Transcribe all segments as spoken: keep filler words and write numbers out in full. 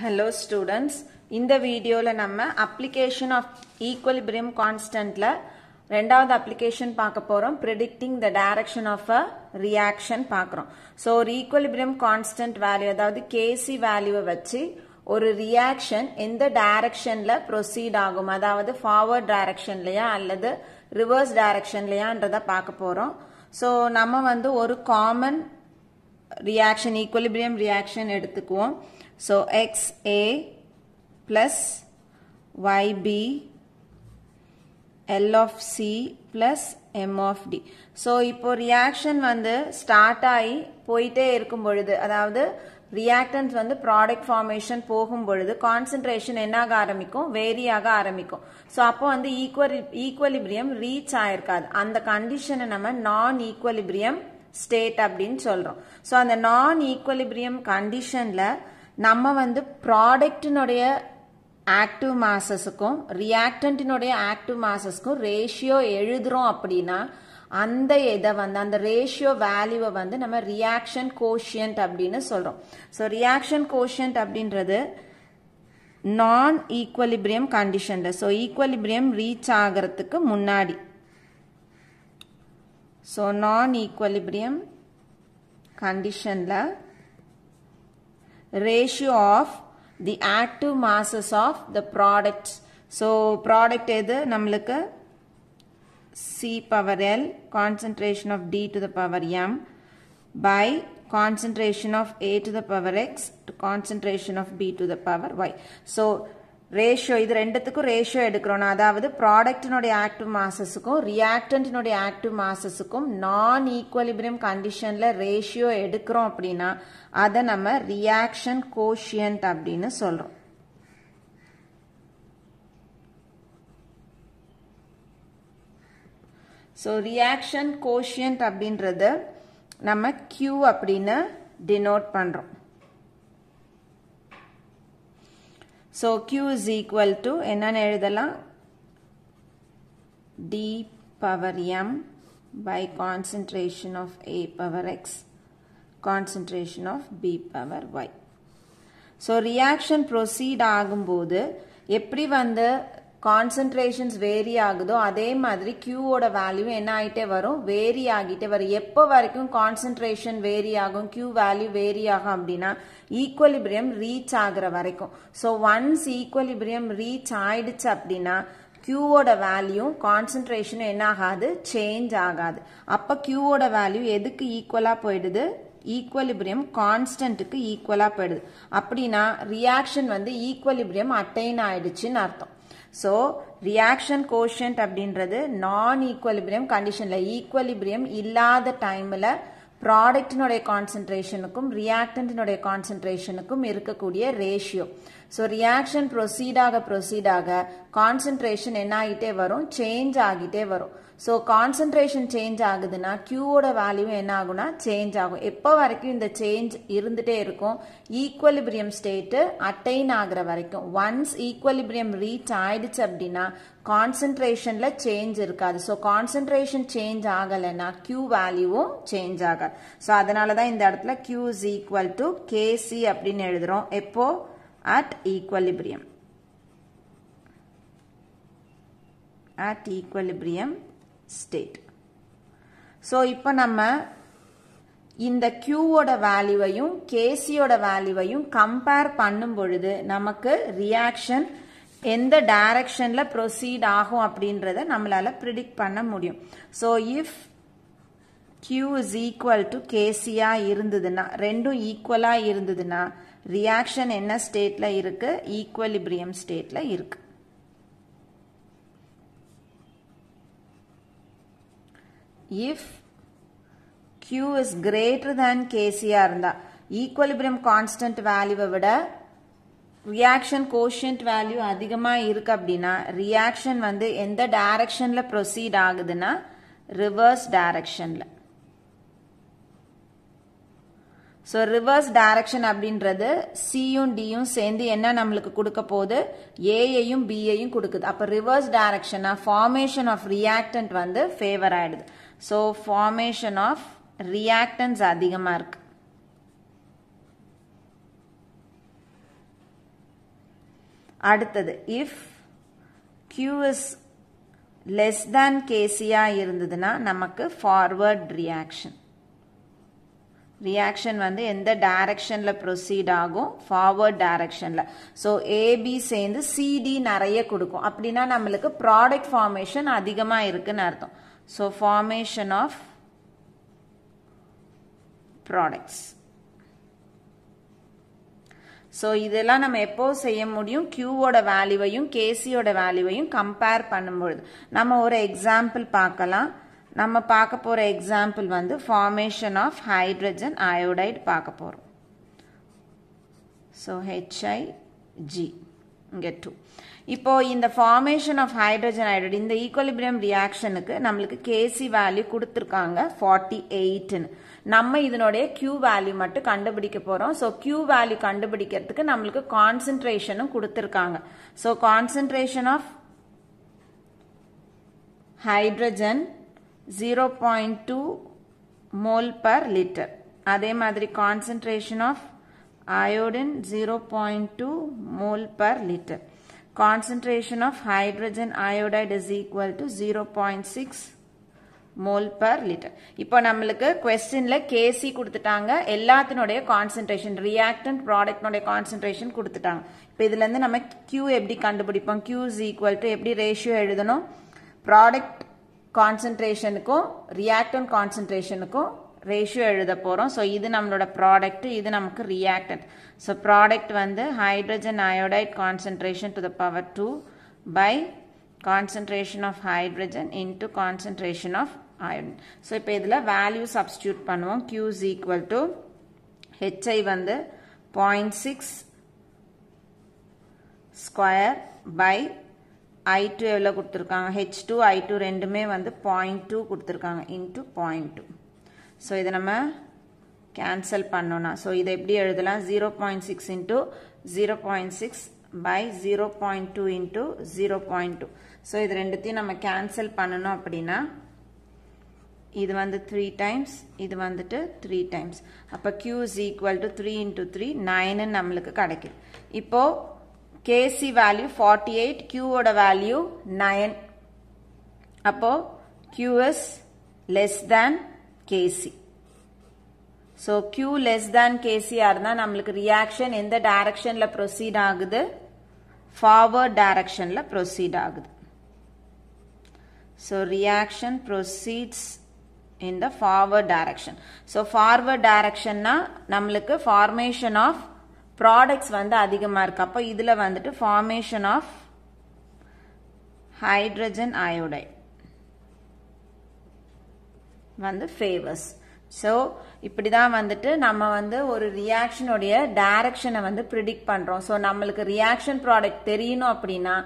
Hello students, in the video la namma application of equilibrium constant la rendavathu application paakaporam, predicting the direction of a reaction paakrom. So equilibrium constant value adavadhu K C value vachi oru reaction endha direction la proceed agum, adavadhu forward direction laya alladhu reverse direction laya endradha paakaporam. So namma vandu oru common reaction equilibrium reaction eduthukuvom. So X A plus Y B L of C plus M of D. So ipo reaction vandu start ayi poite irukum bodhu, adavadhu reactants vandu product formation pogum bodhu concentration enna aga arambikum, vary aga arambikum. So appo vandu equilibrium reach aayirkadhu, andha condition nama non equilibrium state abdin solrom. So andha non equilibrium condition la நம்ம வந்து product நோடைய active massesக்கும் reactant நோடைய active massesக்கும் ratio எழுதுறோம் அப்படினா அந்த எதை வந்து அந்த ratio value வந்து நம்ம reaction quotient அப்படின்னு சொல்றோம். So reaction quotient அப்படின்றது non equilibrium conditionல, so equilibrium reach ஆகிறதுக்கு முன்னாடி, so non equilibrium conditionல ratio of the active masses of the products. So product edu nammalukku C power L concentration of D to the power M by concentration of A to the power X to concentration of B to the power Y. So ratio idu rendathukku ratio edukrom, adavadhu product node active masses ku reactant node active masses ku non equilibrium condition la ratio edukrom appadina adha nama reaction quotient appdinu solrom. So reaction quotient appdinradhu nama Q appdinu denote pandrom. So Q is equal to enna ezhudala D power M by concentration of A power X concentration of B power Y. So reaction proceed agumbodhu eppadi vandha concentrations vary agudo adhe madri Q oda value enna aite varum, vary agite varu. Eppo varaikum concentration vary agum, Q value vary agum appadina equilibrium reach agra varaikum. So once equilibrium reach aidichu appadina Q oda value concentration enna agadu, change agadu. Appa Q oda value edukku equal ah poidudhu, equilibrium constant ku equal ah poidudhu appadina reaction vandu equilibrium attain aidichu nu artham. So reaction quotient அப்படின்றது non equilibrium conditionல equilibrium இல்லாத டைம்ல product நோடைய concentrationக்கும் reactant நோடைய concentrationக்கும் இருக்கக்கூடிய ratio. So reaction proceed ஆக proceed ஆக concentration என்ன ஆகிட்டே வரும், change ஆகிட்டே வரும். So concentration change ஆகுதுன்னா Q ஓட வேல்யூ என்ன ஆகும்னா change ஆகும். எப்போ வரைக்கும் இந்த change இருந்துட்டே இருக்கும், equilibrium state attain ஆகுற வரைக்கும். Once equilibrium reach ஆயிடுச்சு அப்படின்னா concentrationல change இருக்காது. So concentration change ஆகலைன்னா Q வேல்யூவும் change ஆகாது. So அதனால தான் இந்த இடத்துல Q is equal to K C அப்படின்னு எழுதுறோம். எப்போ at equilibrium, at equilibrium state. So இப்ப நம்ம இந்த Q ஓட வேல்யூவையும் K C ஓட வேல்யூவையும் கம்பேர் பண்ணும் பொழுது நமக்கு ரியாக்ஷன் எந்த டைரக்ஷன்ல ப்ரொசீட் ஆகும் அப்படின்றத நம்மளால ப்ரெடிக்ட் பண்ண முடியும். So if Q is equal to K C ஆ இருந்ததுன்னா, ரெண்டும் ஈக்குவலா இருந்ததுன்னா reaction என்ன stateல இருக்கு, equilibrium stateல இருக்கு. If Q is greater than K C இருந்தா equilibrium constant value விட reaction quotient value அதிகமா இருக்கு அப்படின்னா reaction வந்து எந்த directionல proceed ஆகுதுன்னா reverse directionல. So reverse direction அப்படின்றது C யும் D யும் சேர்ந்து என்ன நம்மளுக்கு கொடுக்க போகுது, A ஐயும் B ஐயும் கொடுக்குது. அப்ப reverse direction formation of reactant வந்து ஃபேவர் ஆயிடுது. So formation of reactants அதிகமா இருக்கு. அடுத்தது if Q is less than K C-ஆ இருந்ததுனா நமக்கு forward reaction. Reaction வந்து எந்த directionல proceed ஆகும் forward directionல. So A B சேந்து C D நிறைய கொடுக்கும். அப்படினா நம்மளுக்கு product formation அதிகமா இருக்குன்னு அர்த்தம். So formation of products. So இதெல்லாம் நம்ம எப்போ செய்ய முடியும் Q ஓட வேல்யூவையும் K C ஓட வேல்யூவையும் compare பண்ணும்போது. நம்ம ஒரு example பார்க்கலாம். நம்ம பார்க்க போற example வந்து formation of hydrogen iodide பார்க்க போறோம். So H I G இங்க two. இப்போ இந்த formation of hydrogen iodide இந்த equilibrium reactionக்கு நம்மளுக்கு K C value கொடுத்திருக்காங்க forty-eight. நம்ம இதனுடைய Q value மட்டும் கண்டுபிடிக்க போறோம். So Q value கண்டுபிடிக்கிறதுக்கு நம்மளுக்கு concentration கொடுத்திருக்காங்க. So concentration of hydrogen zero point two mole per liter. அதே மாதிரி concentration of iodine zero point two mole per liter. Concentration of hydrogen iodide is equal to zero point six mole per liter. இப்போ நம்மளுக்கு questionல K C குடுத்துட்டாங்க. எல்லாத்து நோடைய concentration, reactant product நோடைய concentration குடுத்துட்டாங்க. இப்போ இதிலந்து நம்ம Q எப்படி கண்டுபிடிப்போம்? Q is equal to எப்படி ratio எழுதுனோம்? Product concentration கு reactant concentration கு ratio எழுத போறோம். So இது நம்மளோட product, இது நமக்கு reactant. So product வந்து hydrogen iodide concentration to the power two by concentration of hydrogen into concentration of iodine. So இப்ப இதில value substitute பண்ணுவோம். Q is equal to H I வந்து zero point six square by I two எவ்வளோ கொடுத்திருக்காங்க? H two, I two ரெண்டுமே வந்து zero point two கொடுத்திருக்காங்க into zero point two. So இதை நம்ம cancel பண்ணோம்னா, so இதை எப்படி எழுதலாம்? zero point six into zero point six by zero point two into zero point two. So இது ரெண்டுத்தையும் நம்ம cancel பண்ணணும் அப்படின்னா இது வந்து three times, இது வந்துட்டு three times. அப்போ Q is equal to three into three, nine நம்மளுக்கு கிடைக்குது. இப்போ K C value forty-eight, Q ஓட value nine. அப்போ Q is less than K C. So Q less than K C அருந்தான் நம்மலுக்கு reaction எந்த directionல proceed ஆகுது? Forward directionல proceed ஆகுது. So reaction proceeds in the forward direction. So forward direction நம்மலுக்கு formation of products வந்து அதிகமா இருக்கு. அப்போ இதுல வந்துட்டு formation of hydrogen iodide வந்து favors. So இப்படிதான் வந்துட்டு நம்ம வந்து ஒரு reaction உடைய direction வந்து predict பண்றோம். So நம்மளுக்கு reaction product தெரியணும் அப்படின்னா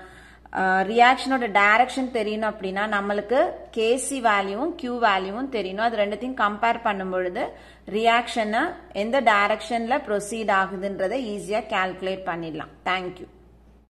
reaction உடைய direction தெரியணும் அப்படின்னா நம்மளுக்கு K C value Q value தெரியணும். அது ரெண்டுத்தையும் compare பண்ணும் பொழுது reaction எந்த directionல proceed ஆகுதுன்றதை ஈஸியா calculate பண்ணிடலாம். Thank you.